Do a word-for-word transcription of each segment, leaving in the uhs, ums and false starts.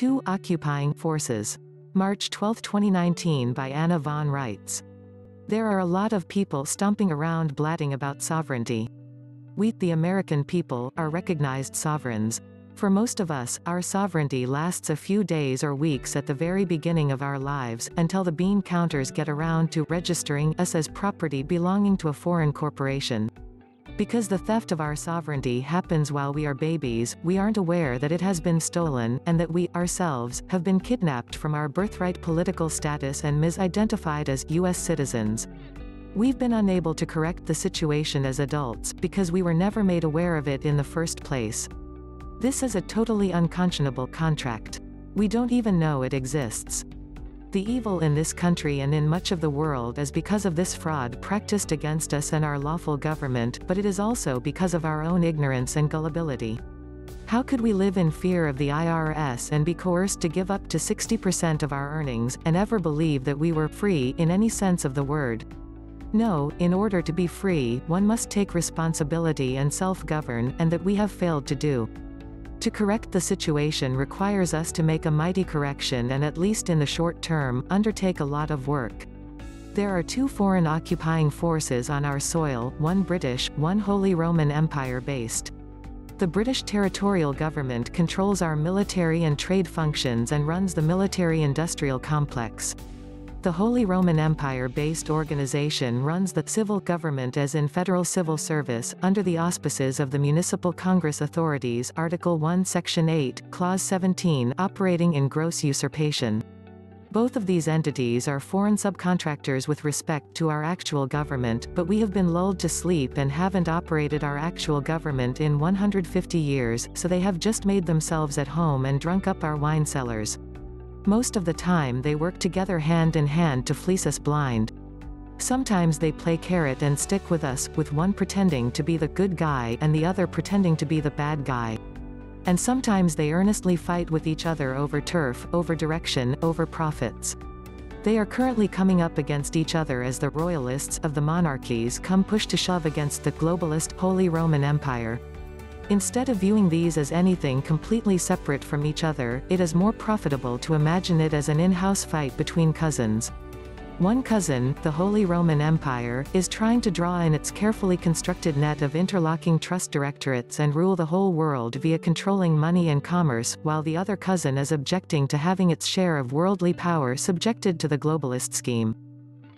Two Occupying Forces. March twelfth twenty nineteen by Anna Von Reitz. There are a lot of people stomping around blatting about sovereignty. We, the American people, are recognized sovereigns. For most of us, our sovereignty lasts a few days or weeks at the very beginning of our lives, until the bean counters get around to registering us as property belonging to a foreign corporation. Because the theft of our sovereignty happens while we are babies, we aren't aware that it has been stolen, and that we, ourselves, have been kidnapped from our birthright political status and misidentified as U S citizens. We've been unable to correct the situation as adults, because we were never made aware of it in the first place. This is a totally unconscionable contract. We don't even know it exists. The evil in this country and in much of the world is because of this fraud practiced against us and our lawful government, but it is also because of our own ignorance and gullibility. How could we live in fear of the I R S and be coerced to give up to sixty percent of our earnings, and ever believe that we were free in any sense of the word? No, in order to be free, one must take responsibility and self-govern, and that we have failed to do. To correct the situation requires us to make a mighty correction and, at least in the short term, undertake a lot of work. There are two foreign occupying forces on our soil, one British, one Holy Roman Empire based. The British Territorial Government controls our military and trade functions and runs the military-industrial complex. The Holy Roman Empire-based organization runs the civil government as in federal civil service, under the auspices of the Municipal Congress authorities, Article one Section eight, Clause seventeen, operating in gross usurpation. Both of these entities are foreign subcontractors with respect to our actual government, but we have been lulled to sleep and haven't operated our actual government in one hundred fifty years, so they have just made themselves at home and drunk up our wine cellars. Most of the time they work together hand in hand to fleece us blind. Sometimes they play carrot and stick with us, with one pretending to be the good guy and the other pretending to be the bad guy. And sometimes they earnestly fight with each other over turf, over direction, over profits. They are currently coming up against each other as the royalists of the monarchies come push to shove against the globalist Holy Roman Empire. Instead of viewing these as anything completely separate from each other, it is more profitable to imagine it as an in-house fight between cousins. One cousin, the Holy Roman Empire, is trying to draw in its carefully constructed net of interlocking trust directorates and rule the whole world via controlling money and commerce, while the other cousin is objecting to having its share of worldly power subjected to the globalist scheme.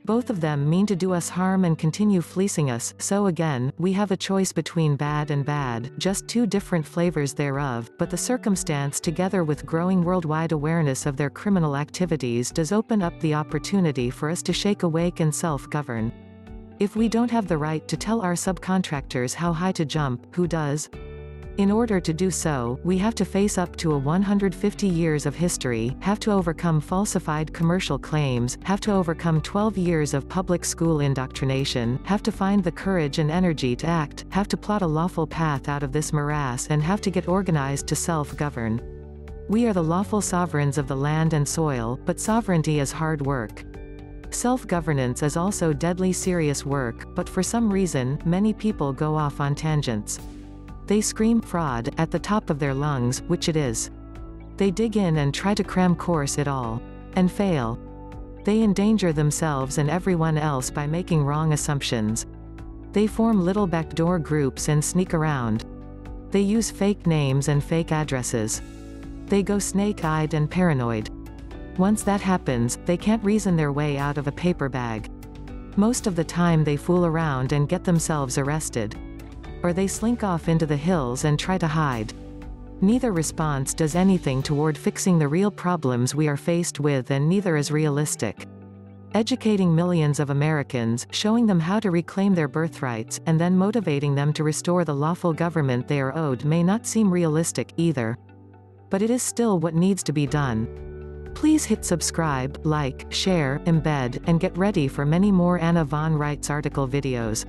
Both of them mean to do us harm and continue fleecing us, so again, we have a choice between bad and bad, just two different flavors thereof, but the circumstance together with growing worldwide awareness of their criminal activities does open up the opportunity for us to shake awake and self-govern. If we don't have the right to tell our subcontractors how high to jump, who does? In order to do so, we have to face up to a one hundred fifty years of history, have to overcome falsified commercial claims, have to overcome twelve years of public school indoctrination, have to find the courage and energy to act, have to plot a lawful path out of this morass, and have to get organized to self-govern. We are the lawful sovereigns of the land and soil, but sovereignty is hard work. Self-governance is also deadly serious work, but for some reason, many people go off on tangents. They scream fraud at the top of their lungs, which it is. They dig in and try to cram course it all. And fail. They endanger themselves and everyone else by making wrong assumptions. They form little backdoor groups and sneak around. They use fake names and fake addresses. They go snake-eyed and paranoid. Once that happens, they can't reason their way out of a paper bag. Most of the time they fool around and get themselves arrested. Or they slink off into the hills and try to hide. Neither response does anything toward fixing the real problems we are faced with, and neither is realistic. Educating millions of Americans, showing them how to reclaim their birthrights, and then motivating them to restore the lawful government they are owed may not seem realistic, either. But it is still what needs to be done. Please hit subscribe, like, share, embed, and get ready for many more Anna Von Reitz article videos.